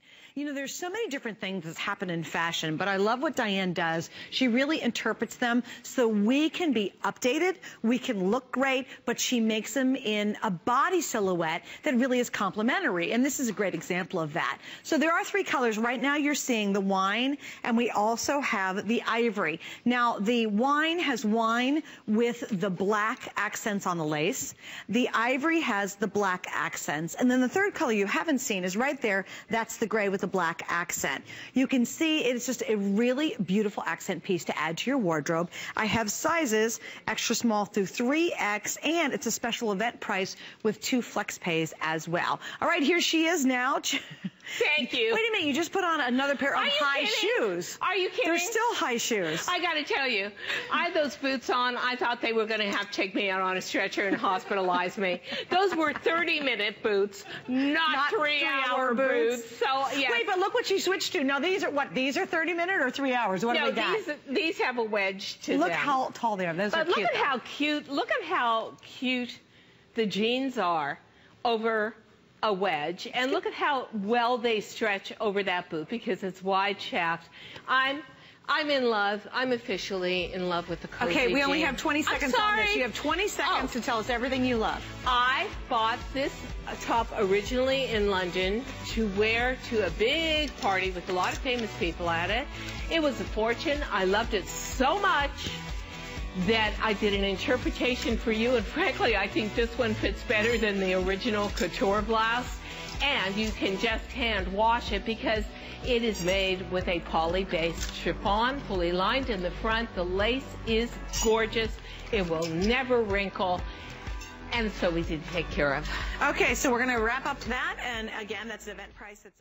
fashion. You know, there's so many different things that happen in fashion, but I love what Diane does. She really interprets them so we can be updated, we can look great, but she makes them in a body silhouette that really is complementary. And this is a great example of that. So there are three colors. Right now you're seeing the wine, and we also have the ivory. Now the wine has wine with the black accents on the lace. The ivory has the black accents. And then the third color you haven't seen is right there. That's the gray with the black accent. You can see it's just a really beautiful accent piece to add to your wardrobe. I have sizes extra small through 3X, and it's a special event price with 2 flex pays as well. All right, here she is now. Thank you. Wait a minute, you just put on another pair of high shoes. Are you kidding? They're still high shoes. I gotta tell you, I had those boots on. I thought they were gonna have to take me out on a stretcher and hospitalize me. Those were 30-minute boots, not 3-hour boots. So yeah. Wait, but look what she switched to. Now these are what? These are 30-minute or 3 hours? What do they got? These have a wedge to them. Look how tall they are. Those are cute. But look at how cute the jeans are over a wedge, and look at how well they stretch over that boot because it's wide shaft. I'm in love. I'm officially in love with the cozy jean. Okay, we only have 20 seconds on this. You have 20 seconds to tell us everything you love. I bought this top originally in London to wear to a big party with a lot of famous people at it. It was a fortune. I loved it so much that I did an interpretation for you, and frankly, I think this one fits better than the original couture blouse, and you can just hand wash it because it is made with a poly-based chiffon, fully lined in the front. The lace is gorgeous. It will never wrinkle, and so easy to take care of. Okay, so we're going to wrap up that, and again, that's an event price. That's